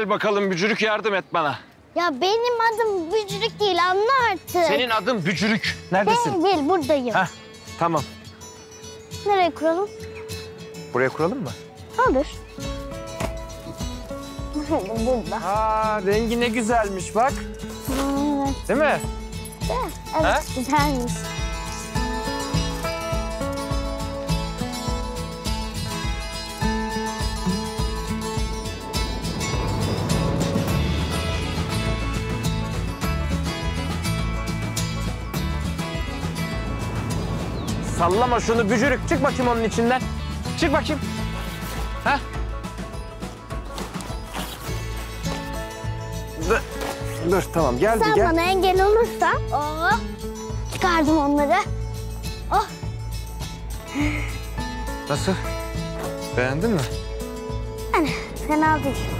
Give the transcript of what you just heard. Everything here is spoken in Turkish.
Gel bakalım Bücürük, yardım et bana. Ya benim adım Bücürük değil, anla artık. Senin adın Bücürük. Neredesin? Ben değil, buradayım. Heh, tamam. Nereye kuralım? Buraya kuralım mı? Olur. Burada. Aa, rengi ne güzelmiş bak. Evet. Değil mi? Evet, evet güzelmiş. Sallama şunu Bücürük. Çık bakayım onun içinden. Çık bakayım. Ha? Dur tamam gel. Sen gel. Sen bana engel olursan çıkardım onları. Oh. Nasıl? Beğendin mi? Yani fena değil.